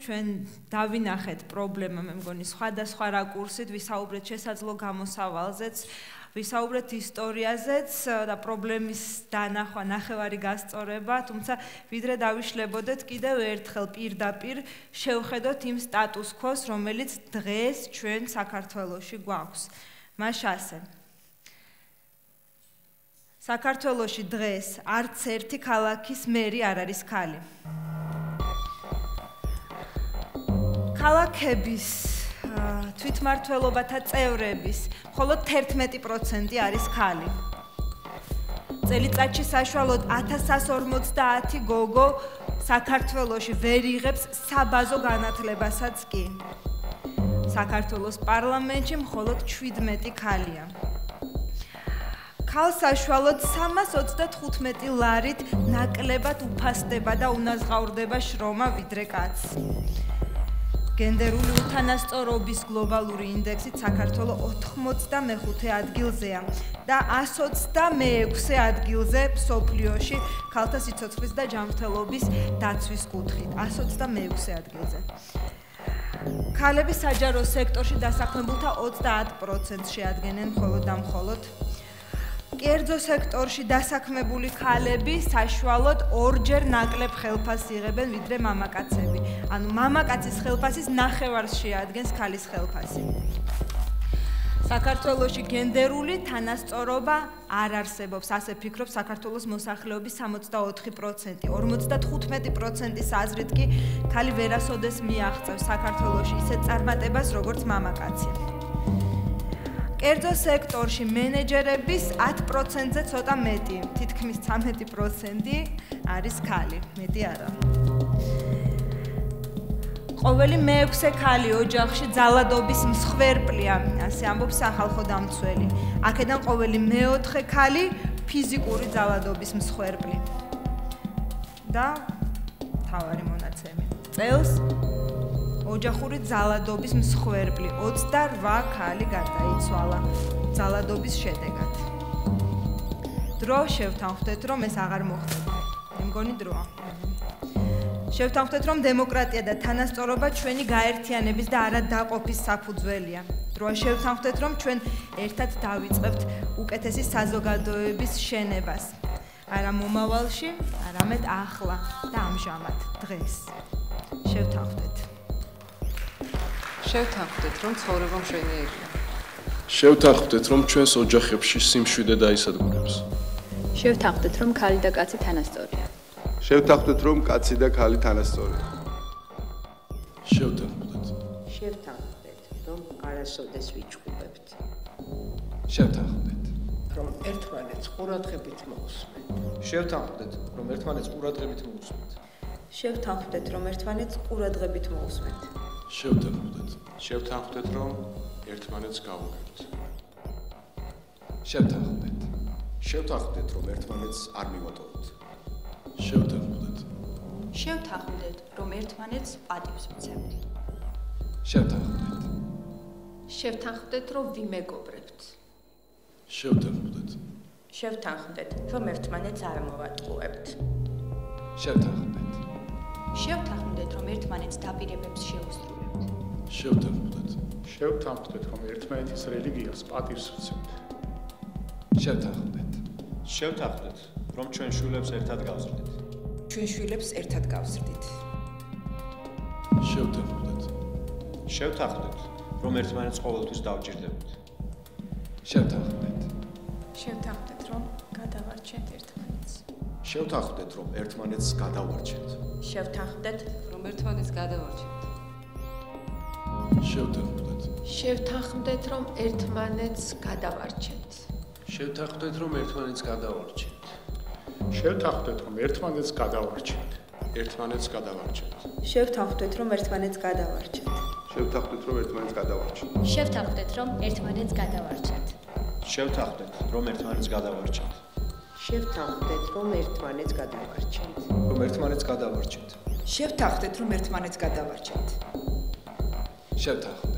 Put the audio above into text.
ჩვენ დავინახეთ პრობლემა, მე მგონი სხვადასხვა რაკურსით, ვისაუბრეთ შესაძლო გამოსავალზეც, ვისაუბრეთ ისტორიაზეც და პრობლემის დანახვა, ნახევარი გასწორება, თუმცა ვიდრე დავიშლებოდეთ კიდევ ერთხელ პირდაპირ შევხედოთ იმ სტატუს კვოს, რომელიც დღეს ჩვენ საქართველოში გვაქვს. მას ასე. საქართველოში დღეს არც ერთი ქალაქის მერი არ არის ქალი. Ქალაქების თვითმმართველობათა წევრების მხოლოდ 11% არის ქალი. წელიწადში საშუალოდ 1150 გოგო საქართველოში ვერ იღებს საბაზო განათლებასაც კი. საქართველოს პარლამენტში მხოლოდ 17 ქალია. ქალს საშუალოდ 335 ლარით ნაკლებად უფასდება და უნაზღაურდება შრომა ვიდრე კაცს. გენდერული უთანასწორობის გლობალური ინდექსით საქართველო 95 ადგილზეა და 126 ადგილზე მსოფლიოში ქალთა სიცოცხლის და ჯანმრთელობის დაცვის კუთხით. 126 ადგილზე. ქალები საჯარო სექტორში დასაქმებულთა 30% შეადგენენ მხოლოდ და მხოლოდ. კერძო სექტორში დასაქმებული ქალები საშუალოდ ორჯერ ნაკლებ ხელფასს იღებენ ვიდრე მამაკაცები. ანუ მამაკაცის ხელფასის ნახევარს შეადგენს ქალის ხელფასი. საქართველოში გენდერული თანასწორობა არ არსებობს. ასე ფიქრობს საქართველოს მოსახლეობის 64%. 55%-ის აზრით კი ქალი ვერასოდეს მიაღწევს საქართველოში ისეთ წარმატებას, როგორც მამაკაცი. კერძო სექტორში მენეჯერების 10%-ზე ცოტა მეტი, თითქმის 13% არის ქალი, მეტი არა. ყოველი მეექვსე ქალი ოჯახში ძალადობის მსხვერპლია, ასე ამბობს სახალხო დამცველი. აქედან ყოველი მეოთხე ქალი ფიზიკური ძალადობის მსხვერპლი. და თავარი მონაცემი. წელს ოჯახური ძალადობის მსხვერპლი 28 ქალი გარდაიცვალა ძალადობის შედეგად. დრო შევთანხმდეთ, რომ ეს აღარ მოხდება. მე მგონი დროა. შევთანხმდეთ, რომ დემოკრატია და თანასწორობა ჩვენი გაერთიანების და არადაყოფის საფუძველია. დრო შევთანხმდეთ, რომ ჩვენ ერთად დავიწყებთ უკეთესი საზოგადოების შენებას. არა მომავალში, არამედ ახლა და ამჟამად, დღეს. შევთანხმდეთ. შევთანხმდეთ, რომ ცხოვრებამ შენიერია. შევთანხმდეთ, რომ ჩვენს ოჯახებში სიმშვიდე დაისადგურებს. შევთანხმდეთ, რომ ქალი და კაცი თანასწორია. შევთანხმდეთ, რომ კაცი და ქალი თანასწორია. შევთანხმდეთ. შევთანხმდეთ, რომ არასოდეს ვიჭყუბებთ. შევთანხმდეთ, რომ ერთმანეთს ყურადღებით მოусმენთ. შევთანხმდეთ, რომ ერთმანეთს ყურადღებით მოусმენთ. შევთანხმდეთ, რომ ერთმანეთს ყურადღებით მოусმენთ. შევთანხმდეთ. შევთანხმდეთ, რომ ერთმანეთს გავუგებთ. შევთანხმდეთ. შევთანხმდეთ, რომ ერთმანეთს არ მივატოვებთ. შევთანხმდეთ. შევთანხმდეთ, რომ ერთმანეთს პატივს ვცემთ. შევთანხმდეთ. შევთანხმდეთ, რომ ვიმეგობრებთ. შევთანხმდეთ. შევთანხმდეთ, რომ ერთმანეთს არ მოვატყუებთ. შევთანხმდეთ. შევთანხმდეთ, რომ ერთმანეთს დაპირებებს შეუსრულებთ. შევთანხმდეთ. შევთანხმდეთ, რომ ერთმანეთის რელიგიას პატივს ვცემთ. შევთანხმდეთ. შევთანხმდეთ, რომ ჩვენ შვილებს ერთად გავზრდით. ჩვენ შვილებს ერთად გავზრდით. შევთანხმდეთ. შევთანხმდეთ, რომ ერთმანეთს ყოველთვის დავჭირდებთ. შევთანხმდეთ. შევთანხმდეთ, რომ გადავარჩენთ ერთმანეთს. შევთანხმდეთ, რომ ერთმანეთს გადავარჩენთ. შევთანხმდეთ, რომ ერთმანეთს გადავარჩენთ. შევთანხმდეთ. შევთანხმდეთ, რომ ერთმანეთს გადავარჩენთ. შევთანხმდეთ, რომ ერთმანეთს გადავარჩენთ. შევთანხმდეთ, რომ ერთმანეთს გადავარჩენთ. ერთმანეთს გადავარჩენთ. შევთანხმდეთ, რომ ერთმანეთს გადავარჩენთ. შევთანხმდეთ, რომ ერთმანეთს გადავარჩენთ. შევთანხმდეთ, რომ ერთმანეთს გადავარჩენთ. შევთანხმდეთ, რომ ერთმანეთს გადავარჩენთ. შევთანხმდეთ, რომ ერთმანეთს გადავარჩენთ. რომ ერთმანეთს გადავარჩენთ. შევთანხმდეთ, რომ ერთმანეთს გადავარჩენთ. შევთანხმდეთ.